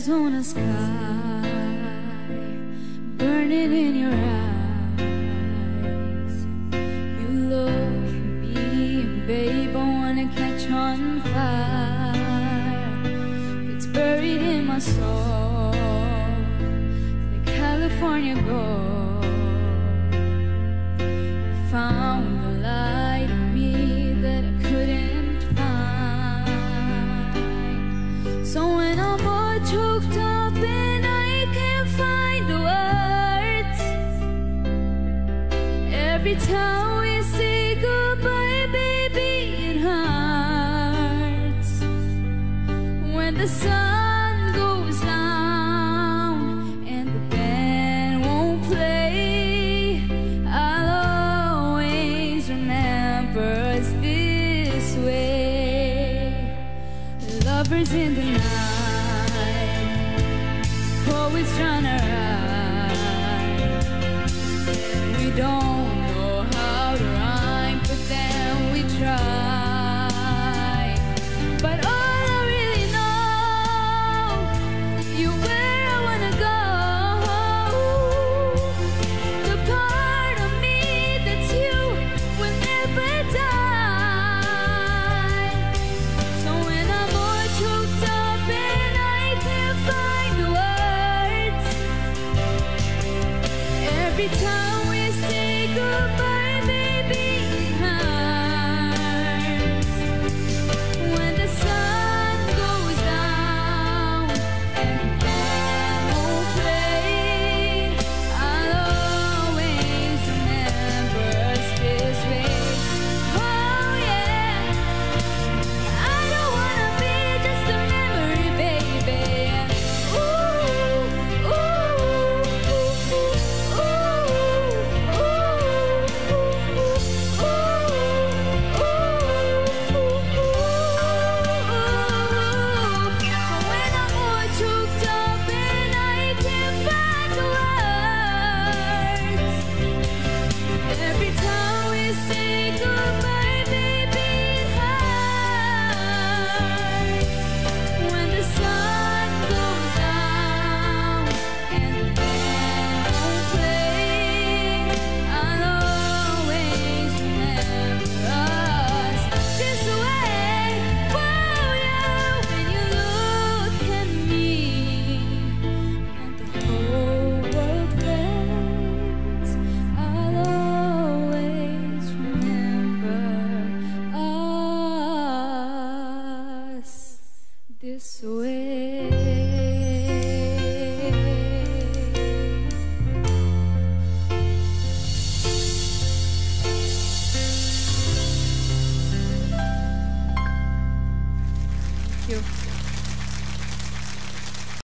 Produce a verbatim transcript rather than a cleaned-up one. Arizona sky burning in your eyes. You look at me and babe, I wanna catch on fire. It's buried in my soul, the California gold. You found the light in me that I couldn't find. So when I'm all choked up and I can't find the words, every time we say goodbye, baby, it hurts. When the sun goes down and the band won't play, I'll always remember us this way. Lovers in the night, poets trying to